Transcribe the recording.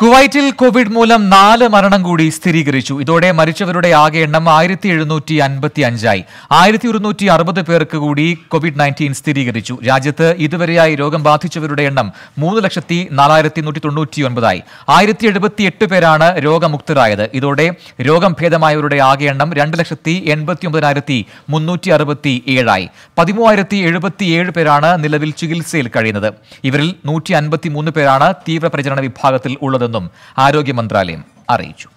കുവൈറ്റിൽ കോവിഡ് മൂലം 4 മരണം കൂടി സ്ഥിരീകരിച്ചു. ഇതോടെ മരിച്ചവരുടെ ആകെ എണ്ണം 1755 ആയി. 1160 പേർക്ക് കൂടി കോവിഡ് 19 സ്ഥിരീകരിച്ചു. രാജ്യത്ത് ഇതുവരെയായി രോഗം ബാധിച്ചവരുടെ എണ്ണം 3,04,199 ആയി. 1078 പേരാണ് രോഗമുക്തരായത്. ഇതോടെ രോഗം ഭേദമായവരുടെ ആകെ എണ്ണം 2,89,367 ആയി. 13,077 പേരാണ് നിലവിൽ ചികിത്സയിൽ കഴിയുന്നത്. ഇവരിൽ 153 പേരാണ് തീവ്രപ്രചരണ വിഭാഗത്തിൽ ഉള്ളത്. ആരോഗ്യ മന്ത്രാലയം അറിയിച്ചു.